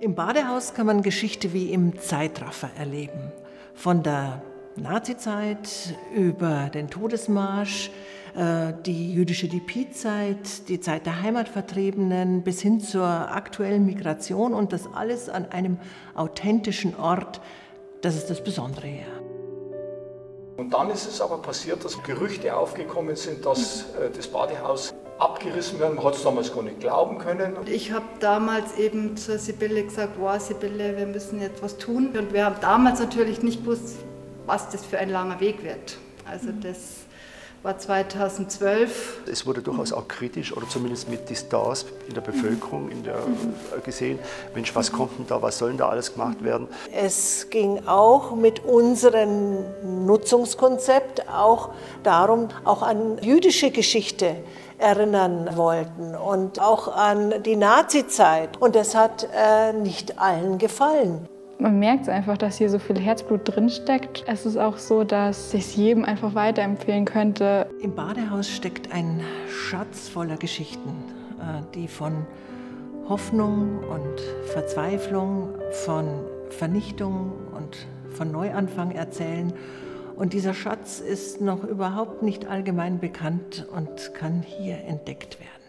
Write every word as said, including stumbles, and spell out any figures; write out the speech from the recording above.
Im Badehaus kann man Geschichte wie im Zeitraffer erleben. Von der Nazizeit über den Todesmarsch, die jüdische Dipi-Zeit, die Zeit der Heimatvertriebenen bis hin zur aktuellen Migration und das alles an einem authentischen Ort. Das ist das Besondere hier. Und dann ist es aber passiert, dass Gerüchte aufgekommen sind, dass das Badehaus abgerissen werden. Man hat es damals gar nicht glauben können. Ich habe damals eben zur Sibylle gesagt, wow, Sibylle, wir müssen jetzt was tun. Und wir haben damals natürlich nicht gewusst, was das für ein langer Weg wird. Also das war zweitausendzwölf. Es wurde durchaus auch kritisch oder zumindest mit Distanz in der Bevölkerung in der, gesehen. Mensch, was kommt denn da, was soll denn da alles gemacht werden? Es ging auch mit unserem Nutzungskonzept auch darum, auch an jüdische Geschichte erinnern wollten und auch an die Nazizeit. Und das hat äh, nicht allen gefallen. Man merkt einfach, dass hier so viel Herzblut drinsteckt. Es ist auch so, dass ich es jedem einfach weiterempfehlen könnte. Im Badehaus steckt ein Schatz voller Geschichten, die von Hoffnung und Verzweiflung, von Vernichtung und von Neuanfang erzählen. Und dieser Schatz ist noch überhaupt nicht allgemein bekannt und kann hier entdeckt werden.